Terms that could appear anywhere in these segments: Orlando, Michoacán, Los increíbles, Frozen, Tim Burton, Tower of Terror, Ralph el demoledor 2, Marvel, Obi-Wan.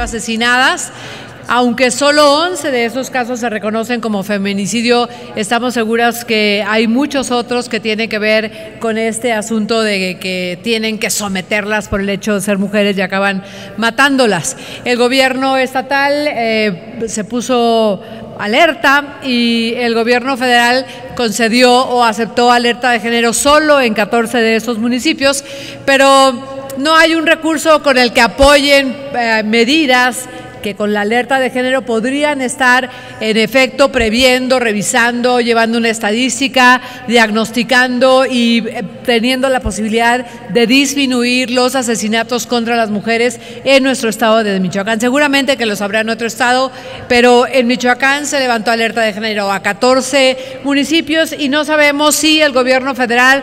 asesinadas. Aunque solo 11 de esos casos se reconocen como feminicidio, estamos seguras que hay muchos otros que tienen que ver con este asunto de que tienen que someterlas por el hecho de ser mujeres y acaban matándolas. El gobierno estatal se puso alerta y el gobierno federal concedió o aceptó alerta de género solo en 14 de esos municipios, pero no hay un recurso con el que apoyen medidas que con la alerta de género podrían estar en efecto previendo, revisando, llevando una estadística, diagnosticando y teniendo la posibilidad de disminuir los asesinatos contra las mujeres en nuestro estado de Michoacán. Seguramente que los habrá en otro estado, pero en Michoacán se levantó alerta de género a 14 municipios y no sabemos si el gobierno federal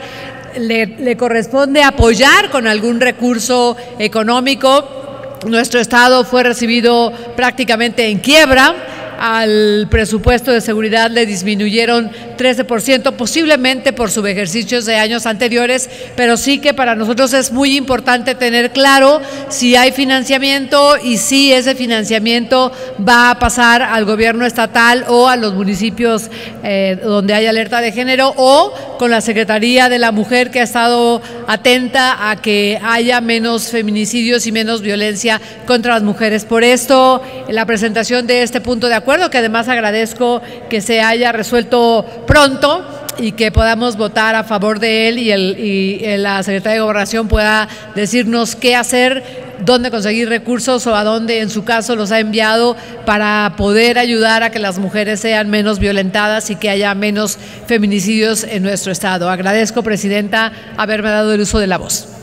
le corresponde apoyar con algún recurso económico. Nuestro estado fue recibido prácticamente en quiebra. Al presupuesto de seguridad le disminuyeron 13%, posiblemente por subejercicios de años anteriores, pero sí que para nosotros es muy importante tener claro si hay financiamiento y si ese financiamiento va a pasar al gobierno estatal o a los municipios donde hay alerta de género, o con la Secretaría de la Mujer, que ha estado atenta a que haya menos feminicidios y menos violencia contra las mujeres. Por esto, la presentación de este punto de acuerdo, que además agradezco que se haya resuelto pronto y que podamos votar a favor de él y la Secretaría de Gobernación pueda decirnos qué hacer, dónde conseguir recursos o a dónde en su caso los ha enviado para poder ayudar a que las mujeres sean menos violentadas y que haya menos feminicidios en nuestro estado. Agradezco, Presidenta, haberme dado el uso de la voz.